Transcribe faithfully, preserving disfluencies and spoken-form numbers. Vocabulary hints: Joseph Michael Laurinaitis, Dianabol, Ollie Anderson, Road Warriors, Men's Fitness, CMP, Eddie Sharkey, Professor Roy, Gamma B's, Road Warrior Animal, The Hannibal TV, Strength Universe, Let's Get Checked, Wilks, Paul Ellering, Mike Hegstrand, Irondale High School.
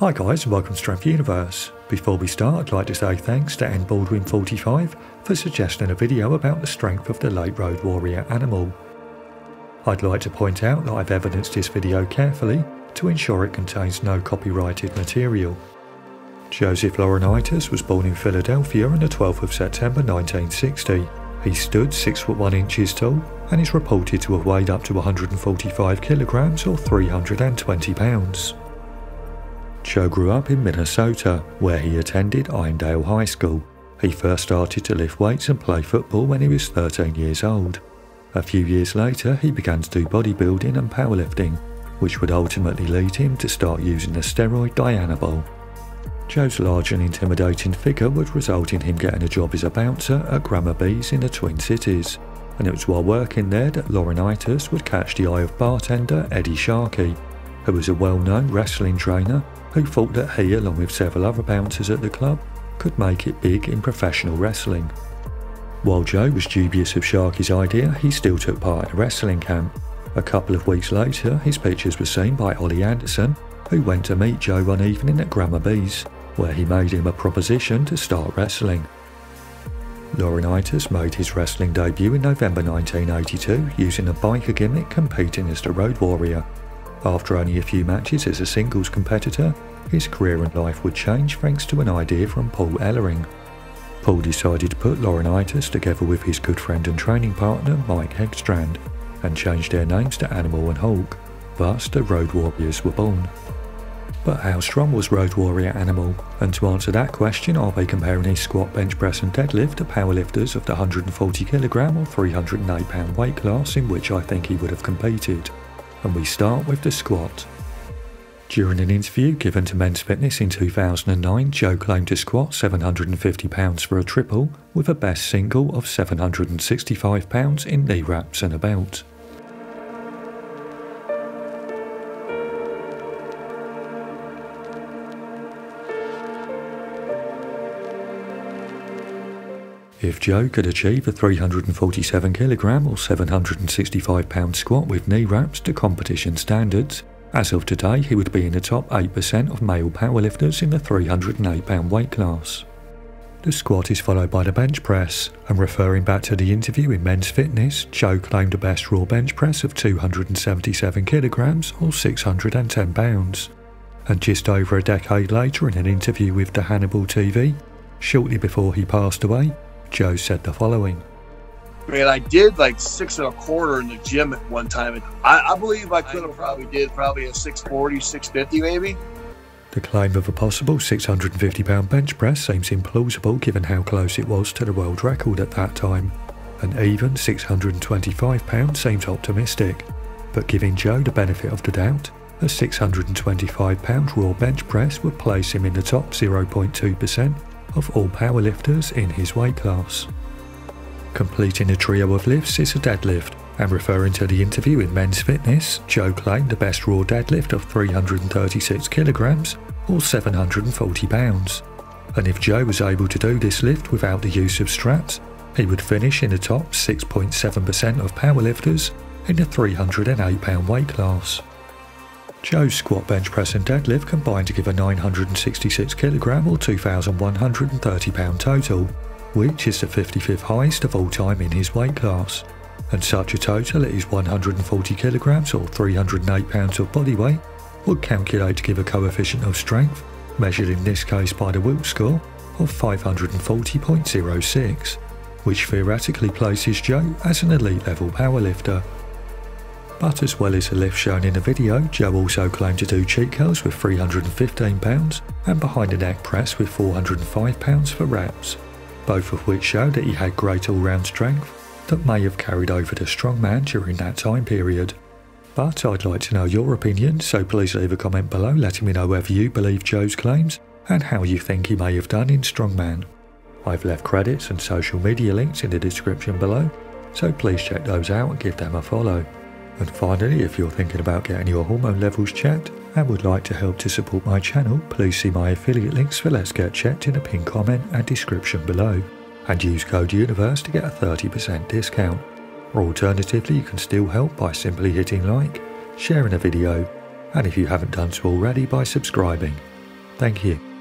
Hi guys and welcome to Strength Universe. Before we start, I'd like to say thanks to N Baldwin forty-five for suggesting a video about the strength of the late Road Warrior Animal. I'd like to point out that I've evidenced this video carefully to ensure it contains no copyrighted material. Joseph Laurinaitis was born in Philadelphia on the twelfth of September nineteen sixty. He stood six foot one inches tall and is reported to have weighed up to one hundred forty-five kilograms or three hundred twenty pounds. Joe grew up in Minnesota, where he attended Irondale High School. He first started to lift weights and play football when he was thirteen years old. A few years later, he began to do bodybuilding and powerlifting, which would ultimately lead him to start using the steroid Dianabol. Joe's large and intimidating figure would result in him getting a job as a bouncer at Gamma B's in the Twin Cities, and it was while working there that Laurinaitis would catch the eye of bartender Eddie Sharkey, who was a well-known wrestling trainer who thought that he, along with several other bouncers at the club, could make it big in professional wrestling. While Joe was dubious of Sharkey's idea, he still took part in a wrestling camp. A couple of weeks later, his pictures were seen by Ollie Anderson, who went to meet Joe one evening at Gamma B's, where he made him a proposition to start wrestling. Laurinaitis made his wrestling debut in November nineteen eighty-two using a biker gimmick, competing as the Road Warrior. After only a few matches as a singles competitor, his career and life would change thanks to an idea from Paul Ellering. Paul decided to put Laurinaitis together with his good friend and training partner Mike Hegstrand and change their names to Animal and Hulk, thus the Road Warriors were born. But how strong was Road Warrior Animal? And to answer that question, I'll be comparing his squat, bench press and deadlift to powerlifters of the one hundred forty kilogram or three hundred eight pound weight class in which I think he would have competed. And we start with the squat. During an interview given to Men's Fitness in two thousand nine, Joe claimed to squat seven hundred fifty pounds for a triple, with a best single of seven hundred sixty-five pounds in knee wraps and a belt. If Joe could achieve a three hundred forty-seven kilogram or seven hundred sixty-five pound squat with knee wraps to competition standards, as of today he would be in the top eight percent of male powerlifters in the three hundred eight pound weight class. The squat is followed by the bench press, and referring back to the interview in Men's Fitness, Joe claimed a best raw bench press of two hundred seventy-seven kilograms or six hundred ten pounds. And just over a decade later, in an interview with The Hannibal T V, shortly before he passed away, Joe said the following. Man, I did like six and a quarter in the gym at one time, and I, I believe I could have probably did probably a six forty, six fifty maybe. The claim of a possible six hundred fifty pound bench press seems implausible given how close it was to the world record at that time, and even six hundred twenty-five pounds seems optimistic, but giving Joe the benefit of the doubt, a six hundred twenty-five pound raw bench press would place him in the top zero point two percent of all powerlifters in his weight class. Completing a trio of lifts is a deadlift, and referring to the interview in Men's Fitness, Joe claimed the best raw deadlift of three hundred thirty-six kilograms or seven hundred forty pounds. And if Joe was able to do this lift without the use of straps, he would finish in the top six point seven percent of powerlifters in the three hundred eight pound weight class. Joe's squat, bench press and deadlift combined to give a nine hundred sixty-six kilogram or two thousand one hundred thirty pound total, which is the fifty-fifth highest of all time in his weight class, and such a total at his one hundred forty kilograms or three hundred eight pounds of body weight would calculate to give a coefficient of strength, measured in this case by the Wilks score, of five hundred forty point zero six, which theoretically places Joe as an elite level powerlifter. But as well as the lift shown in the video, Joe also claimed to do cheat curls with three hundred fifteen pounds and behind the neck press with four hundred five pounds for reps, both of which show that he had great all-round strength that may have carried over to strongman during that time period. But I'd like to know your opinion, so please leave a comment below letting me know whether you believe Joe's claims and how you think he may have done in strongman. I've left credits and social media links in the description below, so please check those out and give them a follow. And finally, if you're thinking about getting your hormone levels checked and would like to help to support my channel, please see my affiliate links for Let's Get Checked in the pinned comment and description below, and use code UNIVERSE to get a thirty percent discount. Or alternatively, you can still help by simply hitting like, sharing a video, and if you haven't done so already, by subscribing. Thank you.